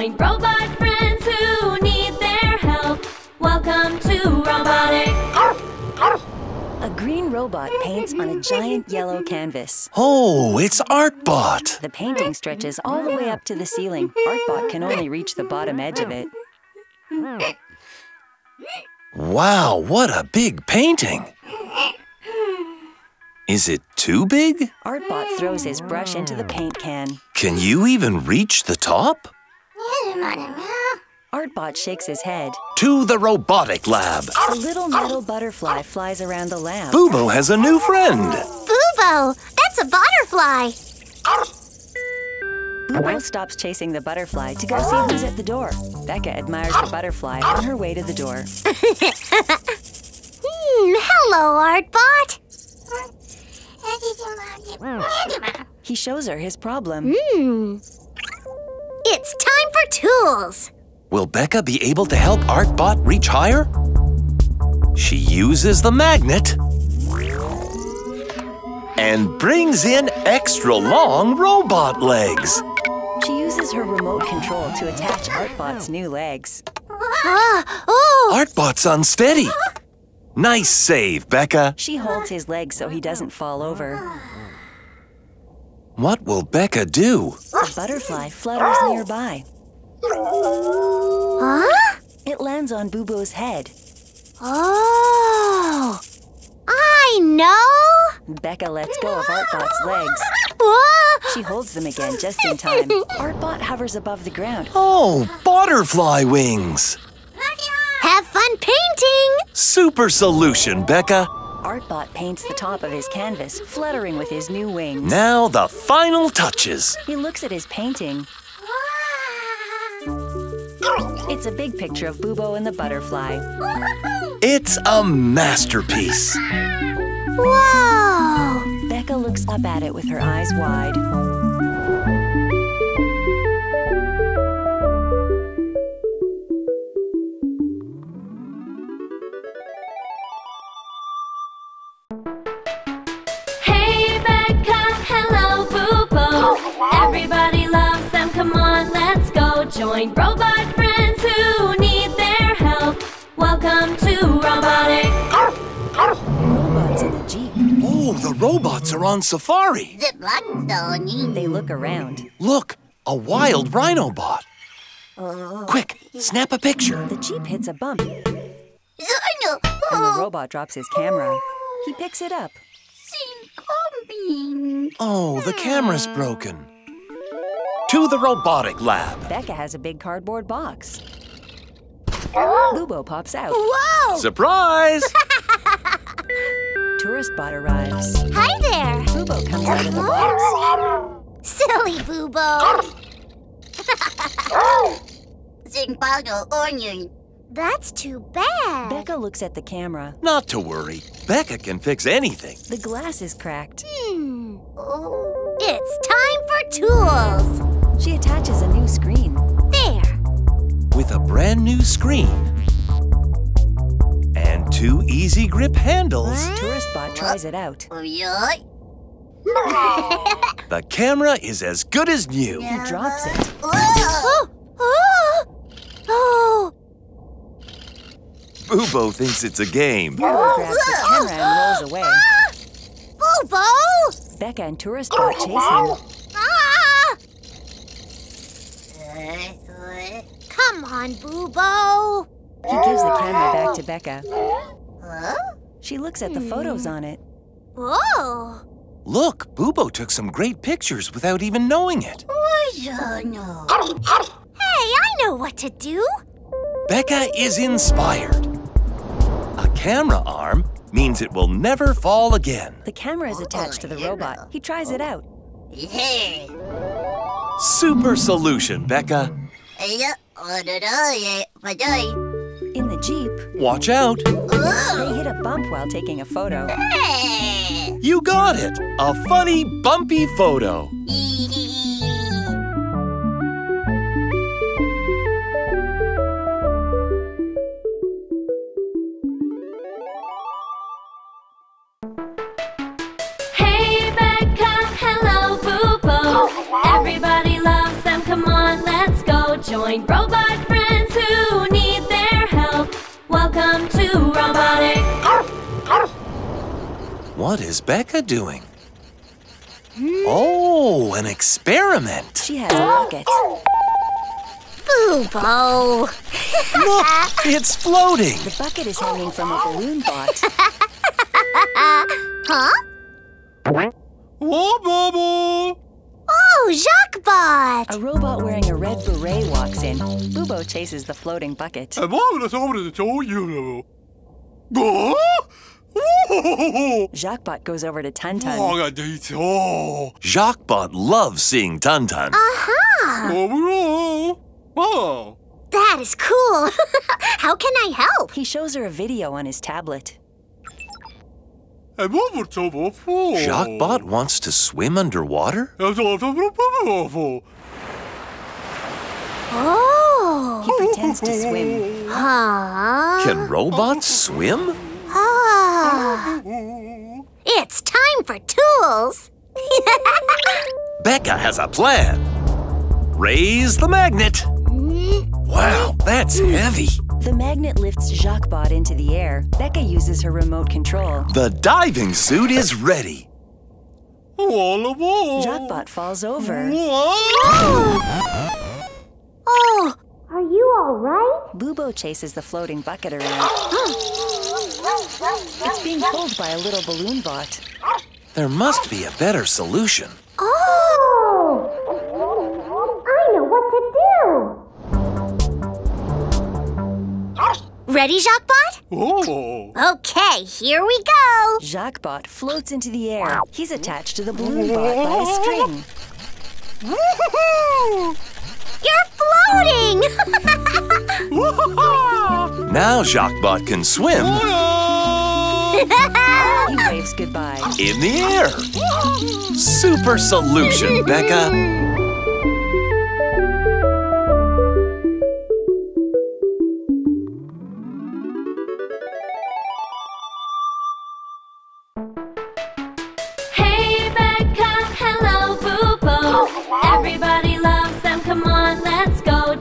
find robot friends who need their help. Welcome to Robotik. A green robot paints on a giant yellow canvas. Oh, it's Artbot. The painting stretches all the way up to the ceiling. Artbot can only reach the bottom edge of it. Wow, what a big painting! Is it too big? Artbot throws his brush into the paint can. Can you even reach the top? Artbot shakes his head. To the robotic lab! A little metal butterfly flies around the lab. Bubo has a new friend! Bubo! That's a butterfly! Bubo stops chasing the butterfly to go see who's at the door. Beka admires the butterfly on her way to the door. Hello, Artbot! He shows her his problem. It's time for tools! Will Beka be able to help Artbot reach higher? She uses the magnet and brings in extra long robot legs. She uses her remote control to attach Artbot's new legs. Artbot's unsteady. Nice save, Beka. She holds his legs so he doesn't fall over. What will Beka do? A butterfly flutters nearby. It lands on Bubo's head. Oh! I know! Beka lets go of Artbot's legs. She holds them again just in time. Artbot hovers above the ground. Oh, butterfly wings! Have fun painting! Super solution, Beka. Artbot paints the top of his canvas, fluttering with his new wings. Now the final touches. He looks at his painting. It's a big picture of Bubo and the butterfly. It's a masterpiece. Wow! Beka looks up at it with her eyes wide. Hey, Beka! Hello, Bubo! Everybody loves them. Come on, let's go join robot friends who need their help. Welcome to Robotik. Robots in the jeep. Oh, the robots are on safari. They look around. Look, a wild rhinobot. Quick, snap a picture. The jeep hits a bump. And the robot drops his camera. He picks it up. Oh, the camera's broken. To the robotic lab. Beka has a big cardboard box. Bubo pops out. Whoa! Surprise! Tourist bot arrives. Hi there! Bubo comes out of the box. Silly Bubo! That's too bad. Beka looks at the camera. Not to worry. Beka can fix anything. The glass is cracked. It's time for tools. She attaches a new screen. There. With a brand new screen and two easy grip handles. Tourist bot tries it out. The camera is as good as new. He drops it. Bubo thinks it's a game. Bubo grabs the camera and rolls away. Bubo! Beka and Tourist Bot chase him. Come on, Bubo! He gives the camera back to Beka. She looks at the photos on it. Look, Bubo took some great pictures without even knowing it. Hey, I know what to do. Beka is inspired. A camera arm means it will never fall again. The camera is attached to the robot. He tries it out. Super solution, Beka. In the jeep. Watch out. They hit a bump while taking a photo. You got it. A funny, bumpy photo. find robot friends who need their help. Welcome to Robotik. What is Beka doing? Oh, an experiment. She has a rocket. Bubo! Look, it's floating. The bucket is hanging from a balloon bot. Huh? Whoa, Bobo! Oh, Jacques-Bot! A robot wearing a red beret walks in. Bubo chases the floating bucket. Jacques-Bot goes over to Tantan. Jacques-Bot loves seeing Tantan. Oh. That is cool. How can I help? He shows her a video on his tablet. Jacques-Bot wants to swim underwater? Oh! He pretends to swim. Can robots swim? It's time for tools! Beka has a plan. Raise the magnet. Wow, that's heavy. The magnet lifts Jacques-Bot into the air. Beka uses her remote control. The diving suit is ready. Jacques-Bot falls over. Oh! Are you all right? Bubo chases the floating bucket around. It's being pulled by a little balloon bot. There must be a better solution. I know what to do. Ready, Jacques-Bot? Okay, here we go. Jacques-Bot floats into the air. He's attached to the balloon bot by a string. You're floating! Now Jacques-Bot can swim. He waves goodbye. In the air. Super solution, Beka.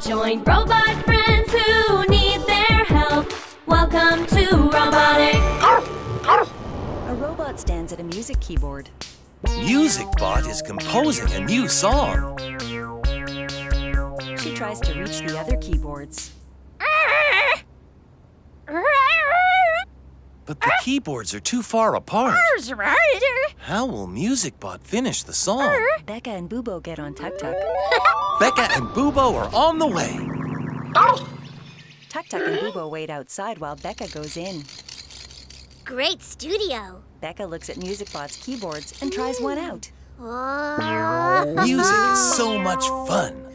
Join robot friends who need their help. Welcome to Robotik. A robot stands at a music keyboard. MusicBot is composing a new song. She tries to reach the other keyboards. But the keyboards are too far apart. How will MusicBot finish the song? Beka and Bubo get on Tuk Tuk. Beka and Bubo are on the way. Tuk Tuk and Bubo wait outside while Beka goes in. Great studio. Beka looks at MusicBot's keyboards and tries one out. Music is so much fun.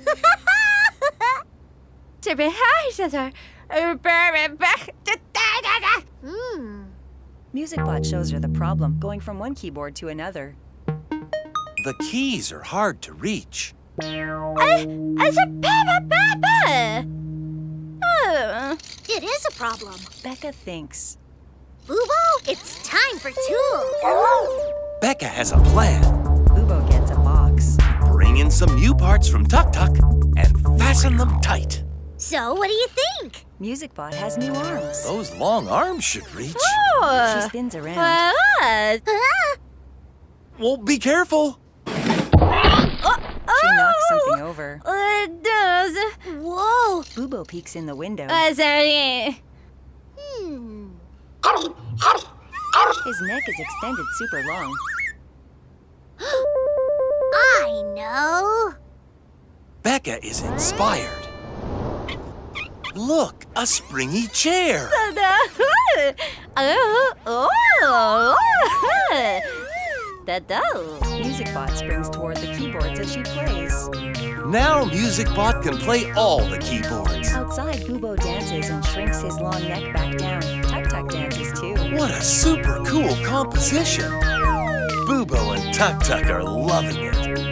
MusicBot shows her the problem, going from one keyboard to another. The keys are hard to reach. It is a problem. Beka thinks. Bubo, it's time for tools. Beka has a plan. Bubo gets a box. Bring in some new parts from Tuk Tuk and fasten them tight. So, what do you think? MusicBot has new arms. Those long arms should reach. She spins around. Well, be careful. She knocks something over. Whoa! Bubo peeks in the window. His neck is extended super long. I know. Beka is inspired. Look, a springy chair. MusicBot springs toward the keyboards as she plays. Now MusicBot can play all the keyboards. Outside, Bubo dances and shrinks his long neck back down. Tuk Tuk dances too. What a super cool composition. Bubo and Tuk Tuk are loving it.